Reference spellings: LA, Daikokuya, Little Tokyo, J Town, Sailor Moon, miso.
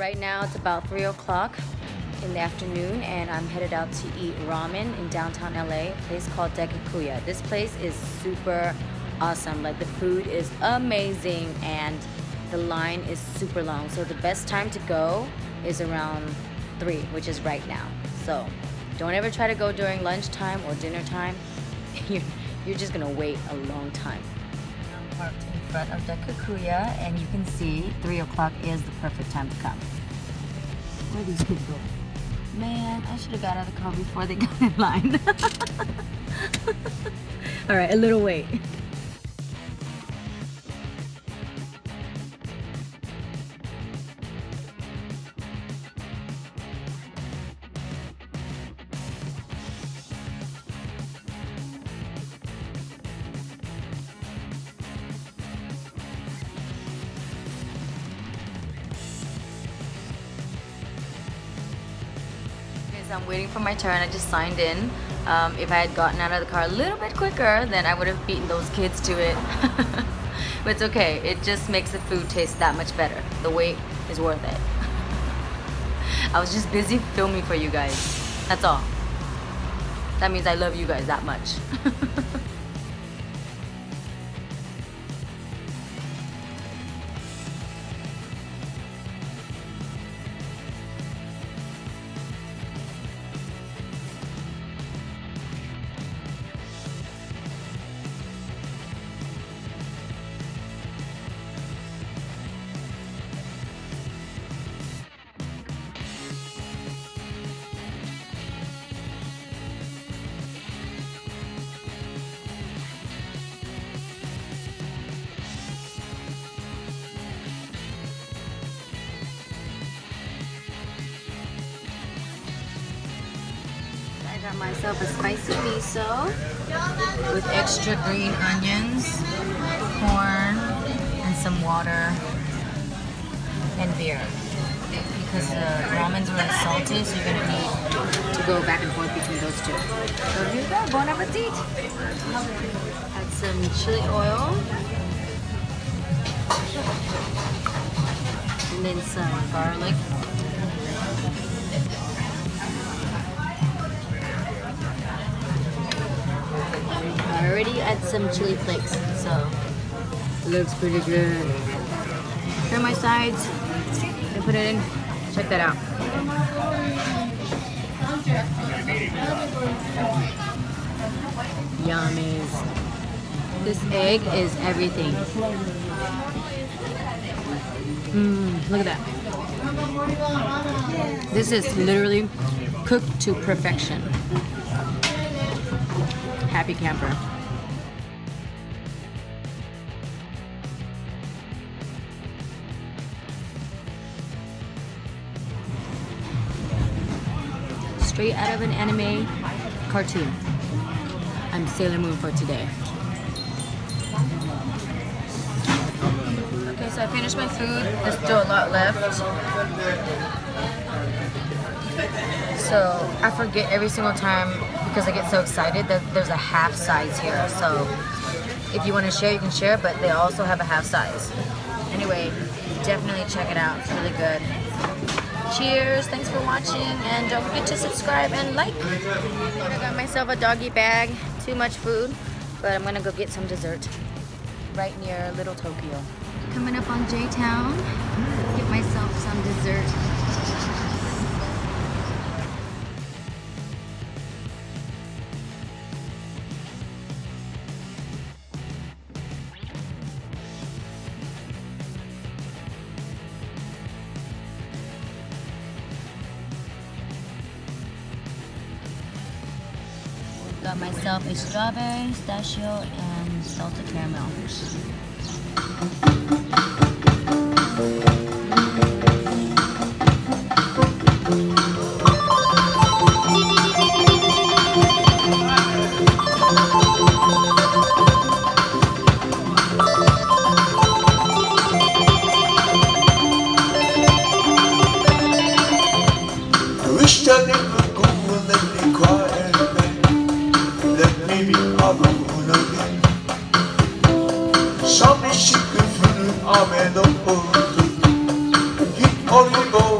Right now it's about 3 o'clock in the afternoon and I'm headed out to eat ramen in downtown LA, a place called Daikokuya. This place is super awesome, like the food is amazing and the line is super long. So the best time to go is around 3, which is right now. So don't ever try to go during lunchtime or dinner time. You're just gonna wait a long time. I'm parked in front of Daikokuya and you can see 3 o'clock is the perfect time to come. Where are these people going? Man, I should have got out of the car before they got in line. All right, a little wait. I'm waiting for my turn. I just signed in. If I had gotten out of the car a little bit quicker, then I would have beaten those kids to it. But it's okay. It just makes the food taste that much better. The wait is worth it. I was just busy filming for you guys. That's all. That means I love you guys that much. I got myself a spicy miso with extra green onions, corn, and some water and beer. Because the ramens were salty, so you're going to need to go back and forth between those two. So here you go, bon appetit! Add some chili oil, and then some garlic. I already add some chili flakes, so looks pretty good. Here are my sides. I put it in. Check that out. Yummies. This egg is everything. Look at that. This is literally cooked to perfection. Happy camper. Straight out of an anime cartoon. I'm Sailor Moon for today. Okay, so I finished my food. There's still a lot left. So I forget every single time because I get so excited that there's a half size here. So if you want to share, you can share, but they also have a half size. Anyway, definitely check it out. It's really good. Cheers, thanks for watching, and don't forget to subscribe and like. I got myself a doggy bag, too much food, but I'm gonna go get some dessert right near Little Tokyo. Coming up on J Town, get myself some dessert. Got myself a strawberry, pistachio, and salted caramel. I wish I never go and let me cry. Some is chicken food, I'm in the pool. Keep on the go.